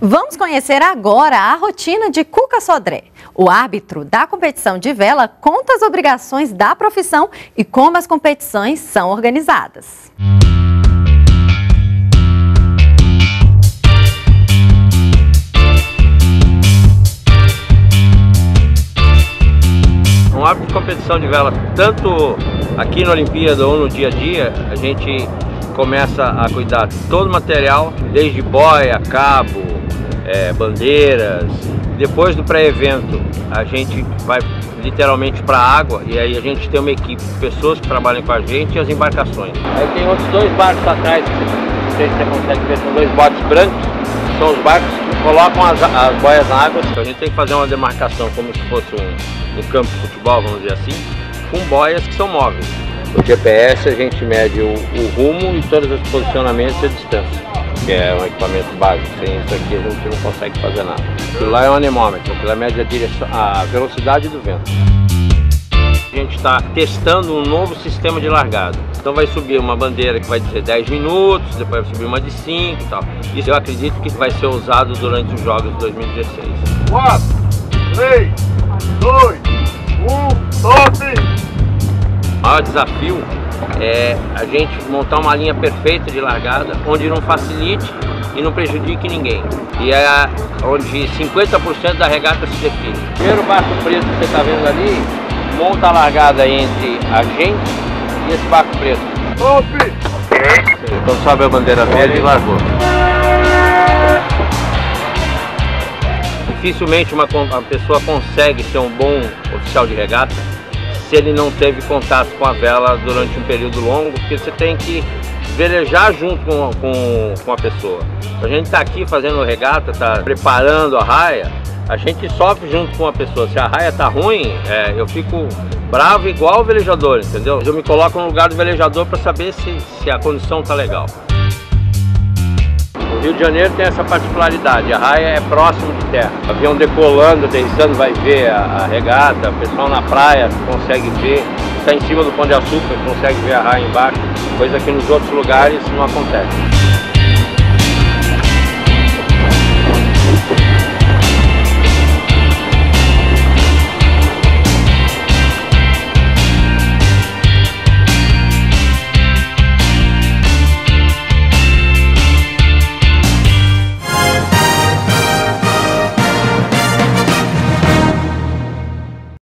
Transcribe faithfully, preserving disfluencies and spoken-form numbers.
Vamos conhecer agora a rotina de Cuca Sodré. O árbitro da competição de vela conta as obrigações da profissão e como as competições são organizadas. Um árbitro de competição de vela, tanto aqui na Olimpíada ou no dia a dia, a gente começa a cuidar de todo o material, desde boia, cabo, É, bandeiras. Depois do pré-evento a gente vai literalmente para a água, e aí a gente tem uma equipe de pessoas que trabalham com a gente e as embarcações. Aí tem outros dois barcos atrás, não sei se você consegue ver, são dois botes brancos, são os barcos que colocam as, as boias na água. A gente tem que fazer uma demarcação como se fosse um, um campo de futebol, vamos dizer assim, com boias que são móveis. O G P S a gente mede o, o rumo e todos os posicionamentos e a distância, que é um equipamento básico. Sem isso aqui a gente não consegue fazer nada. Aquilo lá é um anemômetro, aquilo mede a, direção, a velocidade do vento. A gente está testando um novo sistema de largada. Então vai subir uma bandeira que vai dizer dez minutos, depois vai subir uma de cinco e tal. Isso eu acredito que vai ser usado durante os Jogos de dois mil e dezesseis. quatro, três, dois, um, sobe! O maior desafio é a gente montar uma linha perfeita de largada, onde não facilite e não prejudique ninguém. E é onde cinquenta por cento da regata se define. O primeiro barco preto que você está vendo ali monta a largada entre a gente e esse barco preto. Ope! Então sobe a bandeira verde e largou. Dificilmente uma, uma pessoa consegue ser um bom oficial de regata se ele não teve contato com a vela durante um período longo, porque você tem que velejar junto com, com, com a pessoa. A gente está aqui fazendo regata, está preparando a raia, a gente sofre junto com a pessoa. Se a raia está ruim, é, eu fico bravo igual o velejador, entendeu? Eu me coloco no lugar do velejador para saber se, se a condição está legal. O Rio de Janeiro tem essa particularidade, a raia é próximo de terra. O avião decolando, aterrissando, vai ver a, a regata, o pessoal na praia consegue ver, está em cima do Pão de Açúcar, consegue ver a raia embaixo, coisa que nos outros lugares não acontece.